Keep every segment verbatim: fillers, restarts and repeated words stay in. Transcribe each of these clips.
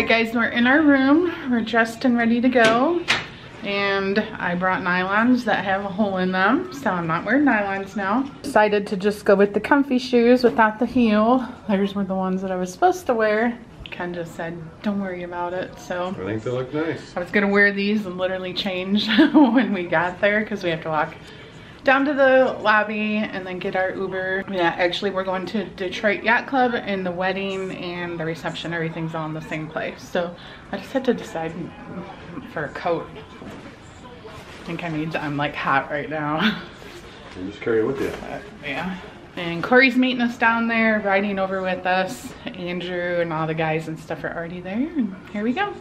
Alright guys, we're in our room. We're dressed and ready to go. And I brought nylons that have a hole in them, so I'm not wearing nylons now. Decided to just go with the comfy shoes without the heel. Those were the ones that I was supposed to wear. Ken just said, don't worry about it, so. I think they look nice. I was gonna wear these and literally change when we got there, because we have to walk down to the lobby and then get our Uber. Yeah, actually we're going to Detroit Yacht Club, and the wedding and the reception, everything's all in the same place. So I just had to decide for a coat. I think I need, I'm like hot right now. You just carry it with you. Uh, yeah. And Corey's meeting us down there, riding over with us. Andrew and all the guys and stuff are already there. And here we go.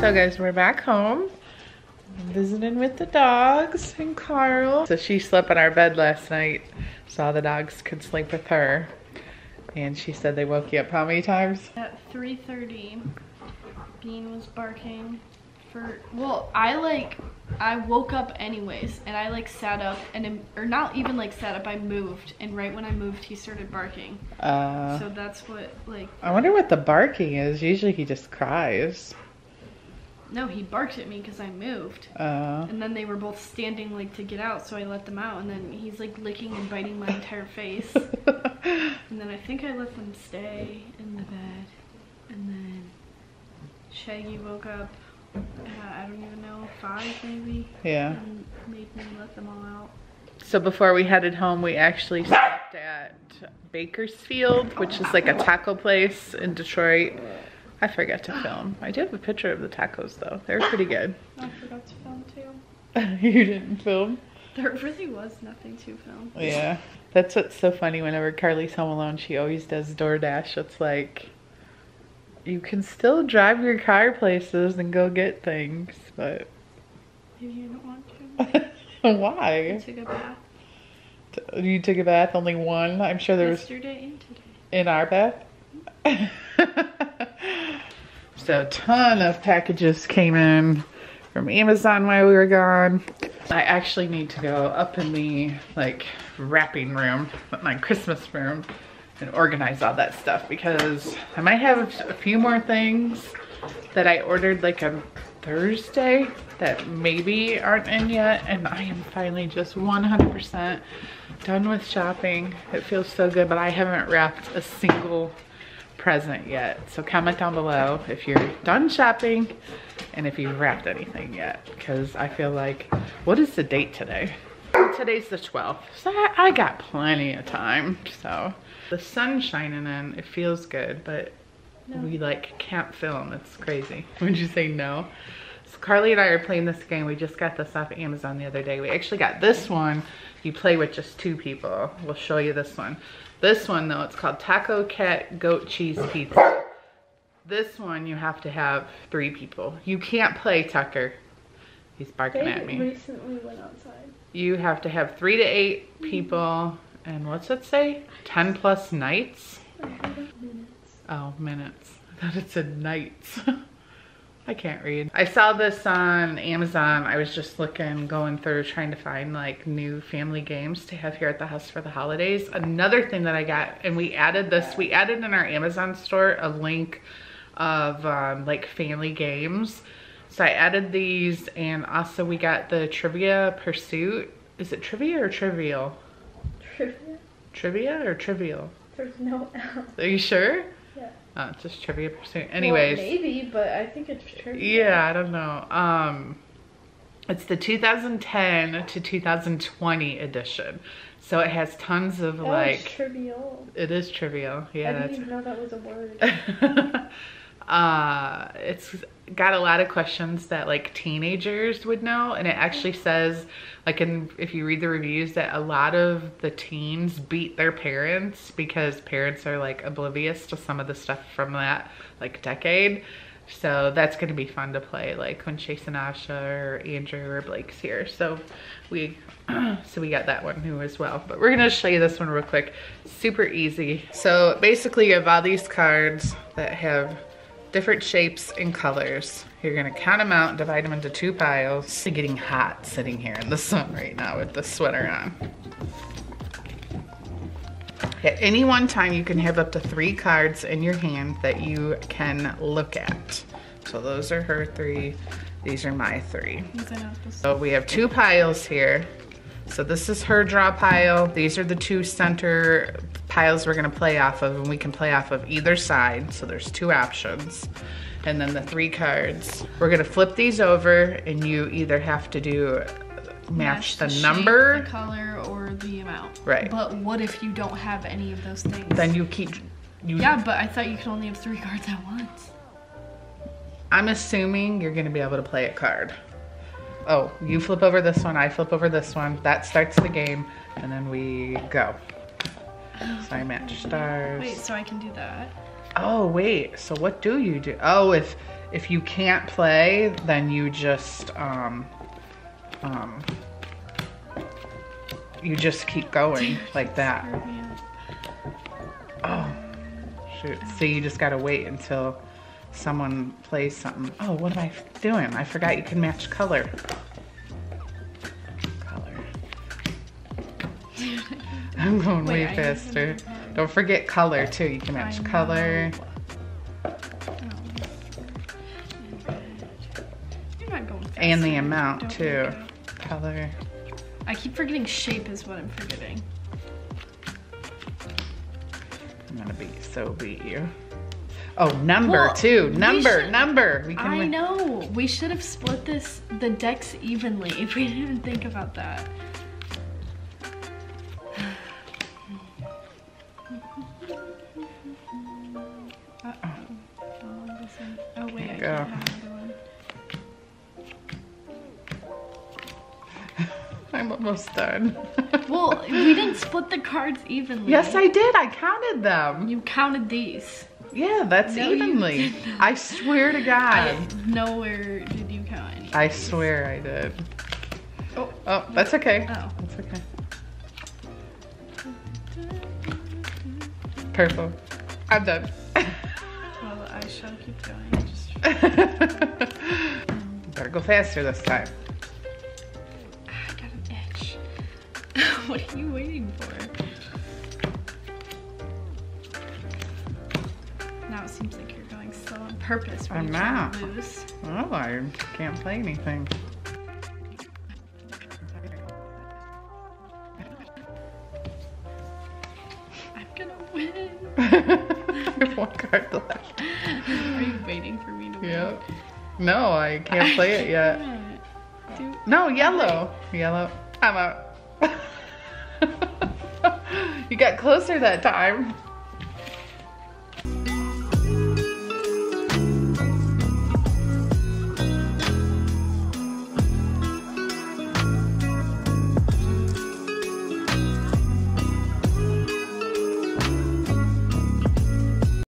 So guys, we're back home, visiting with the dogs and Carl. So she slept in our bed last night, saw the dogs could sleep with her, and she said they woke you up how many times? At three thirty, Bean was barking for, well, I like, I woke up anyways, and I like sat up, and or not even like sat up, I moved, and right when I moved, he started barking. Uh, so that's what, like. I wonder what the barking is. Usually he just cries. No, he barked at me because I moved. Uh, and then they were both standing like to get out, so I let them out. And then he's like licking and biting my entire face. And then I think I let them stay in the bed. And then Shaggy woke up, uh, I don't even know, five maybe? Yeah. And made me let them all out. So before we headed home, we actually stopped at Baker's Field, which is like a taco place in Detroit. I forgot to film. I do have a picture of the tacos though. They're pretty good. I forgot to film too. You didn't film? There really was nothing to film. Yeah. That's what's so funny. Whenever Carly's home alone, she always does DoorDash. It's like, you can still drive your car places and go get things, but. Maybe you don't want to. Why? I took a bath. You took a bath? Only one? I'm sure there was. Yesterday and today. In our bath? So a ton of packages came in from Amazon while we were gone. I actually need to go up in the like wrapping room, my Christmas room, and organize all that stuff, because I might have a few more things that I ordered like on Thursday that maybe aren't in yet, and I am finally just one hundred percent done with shopping. It feels so good, but I haven't wrapped a single present yet. So comment down below if you're done shopping and if you've wrapped anything yet, because I feel like, what is the date today? Today's the twelfth, so I, I got plenty of time. So the sun's shining in, it feels good, but No. We like can't film, it's crazy. Would you say no? So Carly and I are playing this game. We just got this off of Amazon the other day. We actually got this one. You play with just two people. We'll show you this one. This one though, it's called Taco Cat Goat Cheese Pizza. This one you have to have three people. You can't play, Tucker. He's barking they at me. Recently went outside. You have to have three to eight people. Mm-hmm. And what's it say? Ten plus nights? Minutes. Oh, minutes. I thought it said nights. I can't read. I saw this on Amazon. I was just looking, going through, trying to find like new family games to have here at the house for the holidays. Another thing that I got, and we added this, we added in our Amazon store a link of um, like family games. So I added these, and also we got the Trivia Pursuit. Is it Trivia or Trivial? Trivia. Trivia or Trivial? There's no L. Are you sure? Yeah. Oh, it's just Trivia Pursuit. Anyways. Well, maybe, but I think it's Trivia. Yeah, I don't know. Um, it's the two thousand ten to two thousand twenty edition. So it has tons of that like... It's Trivial. It is Trivial. Yeah. I didn't that's... even know that was a word. uh, it's got a lot of questions that like teenagers would know, and it actually says like in if you read the reviews that a lot of the teens beat their parents because parents are like oblivious to some of the stuff from that like decade. So that's going to be fun to play like when Chase and Asha or Andrew or Blake's here. So we so we got that one new as well, but we're going to show you this one real quick. Super easy. So basically you have all these cards that have different shapes and colors. You're gonna count them out and divide them into two piles. It's getting hot sitting here in the sun right now with the sweater on. At any one time, you can have up to three cards in your hand that you can look at. So those are her three, these are my three. So we have two piles here. So this is her draw pile. These are the two center piles we're gonna play off of, and we can play off of either side. So there's two options. And then the three cards. We're gonna flip these over, and you either have to do match, match the, the number, shape, the color, or the amount. Right. But what if you don't have any of those things? Then you keep. You yeah, but I thought you could only have three cards at once. I'm assuming you're gonna be able to play a card. Oh, you flip over this one, I flip over this one. That starts the game, and then we go. So I match stars. Wait, so I can do that? Oh, wait, so what do you do? Oh, if if you can't play, then you just, um, um, you just keep going like that. Oh, shoot. So you just gotta wait until someone plays something. Oh, what am I doing? I forgot you can match color. Color. I'm going Wait, way faster. Don't forget color too. You can match color. Oh. You're not going faster. And the amount too. Color. I keep forgetting shape is what I'm forgetting. I'm gonna beat so beat you. Oh, number well, two, number, we number. We can I win. Know, we should have split this, the decks evenly if we didn't think about that. Uh oh, oh wait, I can't have another one. I'm almost done. Well, we didn't split the cards evenly. Yes, I did, I counted them. You counted these. Yeah, that's no, evenly. I swear to God. I, nowhere did you count any. I swear I did. Oh, oh, that's okay. Oh, that's okay. Purple. I'm done. Well, I shall keep going. Just... Better go faster this time. I got an itch. What are you waiting for? Now it seems like you're going so on purpose. I'm not. Oh, I can't play anything. I'm gonna win. I have one card left. Are you waiting for me to win? Yep. No, I can't play I it yet. Do no, yellow. Wait. Yellow. I'm out. You got closer that time.